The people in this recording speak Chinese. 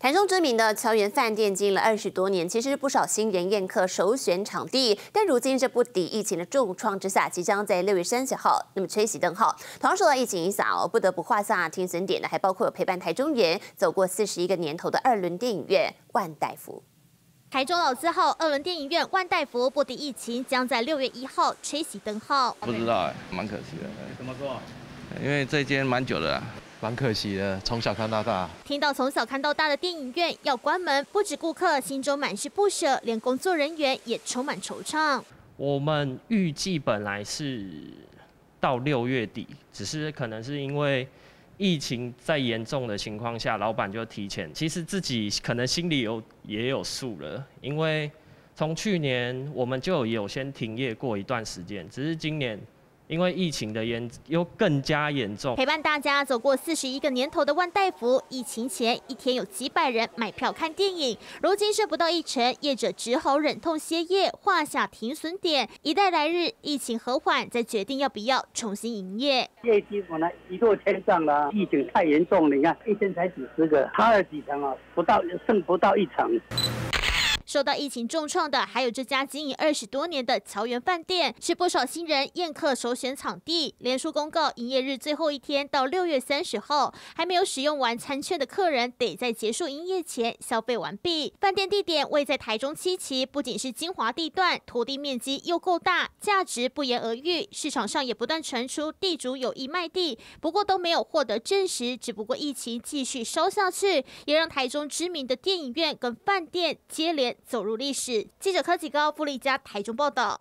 台中知名的乔园饭店经营了20多年，其实不少新人宴客首选场地。但如今这不敌疫情的重创之下，即将在6月30号那么吹熄灯号。同样受到疫情影响不得不画下停损点的，还包括有陪伴台中人走过41个年头的2轮电影院万代福。 台中老字号2轮电影院万代福不敌疫情，将在6月1号吹熄灯号。不知道蛮可惜的。怎么说？因为这间蛮久了，蛮可惜的。从小看到大。听到从小看到大的电影院要关门，不止顾客心中满是不舍，连工作人员也充满惆怅。我们预计本来是到6月底，只是可能是因为 疫情在严重的情况下，老板就提前。其实自己可能心里也有数了，因为从去年我们就有先停业过一段时间，只是今年因为疫情的又更加严重。陪伴大家走过41个年头的万代福，疫情前一天有几百人买票看电影，如今剩不到1成，业者只好忍痛歇业，画下停损点，以待来日疫情和缓，再决定要不要重新营业。 业绩本来一落千丈啦，疫情太严重了，你看一天才几10个，差了几成啊，剩不到1成。受到疫情重创的，还有这家经营20多年的乔园饭店，是不少新人宴客首选场地。脸书公告，营业日最后一天到6月30号，还没有使用完餐券的客人，得在结束营业前消费完毕。饭店地点位在台中7期，不仅是精华地段，土地面积又够大，价值不言而喻。市场上也不断传出地主有意卖地，不过都没有获得证实。只不过疫情继续烧下去，也让台中知名的电影院跟饭店接连 走入历史。记者柯启高、傅立佳，台中报道。